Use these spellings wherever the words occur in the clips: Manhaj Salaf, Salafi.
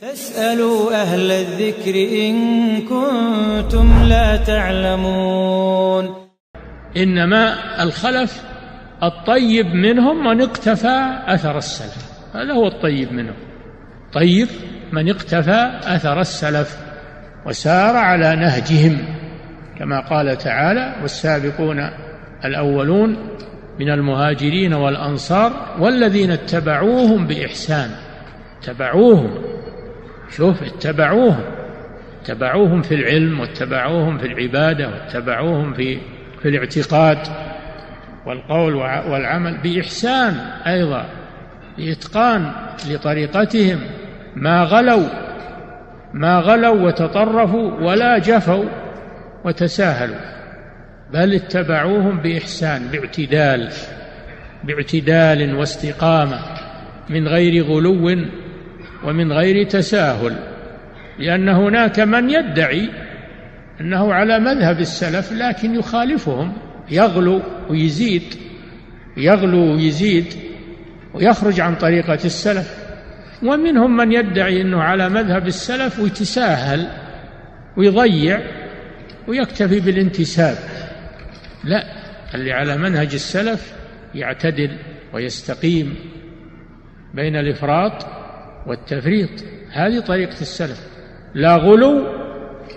فاسألوا أهل الذكر إن كنتم لا تعلمون. إنما الخلف الطيب منهم من اقتفى أثر السلف، هذا هو الطيب منهم، طيب من اقتفى أثر السلف وسار على نهجهم، كما قال تعالى: والسابقون الأولون من المهاجرين والأنصار والذين اتبعوهم بإحسان. اتبعوهم، شوف، اتبعوهم في العلم، واتبعوهم في العبادة، واتبعوهم في الاعتقاد والقول والعمل، بإحسان أيضا، بإتقان لطريقتهم، ما غلوا وتطرفوا ولا جفوا وتساهلوا، بل اتبعوهم بإحسان، باعتدال واستقامة، من غير غلو ومن غير تساهل، لأن هناك من يدعي أنه على مذهب السلف لكن يخالفهم، يغلو ويزيد ويخرج عن طريقة السلف. ومنهم من يدعي أنه على مذهب السلف ويتساهل ويضيع ويكتفي بالانتساب. لا، اللي على منهج السلف يعتدل ويستقيم بين الإفراط والتفريط، هذه طريقة السلف، لا غلو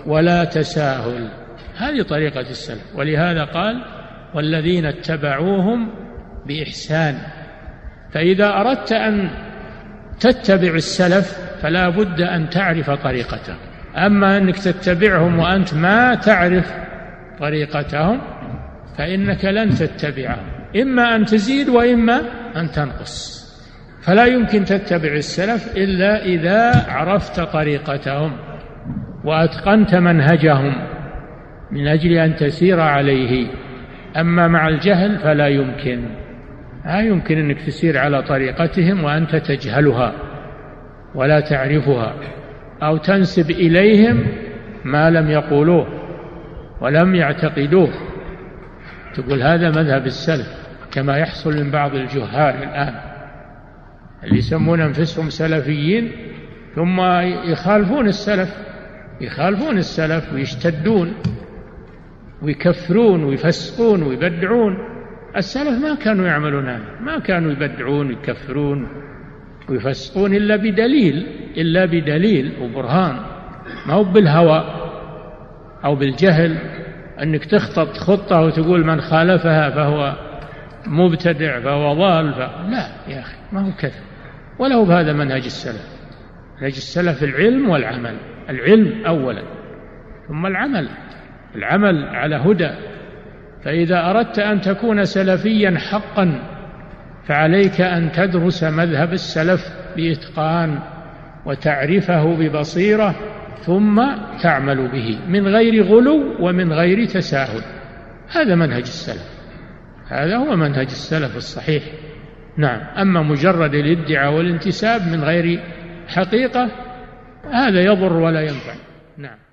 ولا تساهل، هذه طريقة السلف. ولهذا قال: والذين اتبعوهم بإحسان. فإذا أردت أن تتبع السلف فلا بد أن تعرف طريقتهم، أما أنك تتبعهم وأنت ما تعرف طريقتهم فإنك لن تتبعهم، إما أن تزيد وإما أن تنقص. فلا يمكن تتبع السلف إلا إذا عرفت طريقتهم وأتقنت منهجهم من أجل أن تسير عليه، أما مع الجهل فلا يمكن. لا يمكن أنك تسير على طريقتهم وأنت تجهلها ولا تعرفها، أو تنسب إليهم ما لم يقولوه ولم يعتقدوه، تقول هذا مذهب السلف، كما يحصل من بعض الجهال الآن اللي يسمون أنفسهم سلفيين ثم يخالفون السلف ويشتدون ويكفرون ويفسقون ويبدعون. السلف ما كانوا يعملون هذا، ما كانوا يبدعون ويكفرون ويفسقون إلا بدليل وبرهان، ما هو بالهوى أو بالجهل، أنك تخطط خطة وتقول من خالفها فهو مبتدع فهو ضال لا يا أخي، ما هو كذا، ولا هو بهذا منهج السلف. منهج السلف العلم والعمل، العلم أولا ثم العمل على هدى. فإذا أردت أن تكون سلفيا حقا فعليك أن تدرس مذهب السلف بإتقان وتعرفه ببصيرة ثم تعمل به من غير غلو ومن غير تساهل. هذا منهج السلف، هذا هو منهج السلف الصحيح. نعم، أما مجرد الادعاء والانتساب من غير حقيقة هذا يضر ولا ينفع. نعم.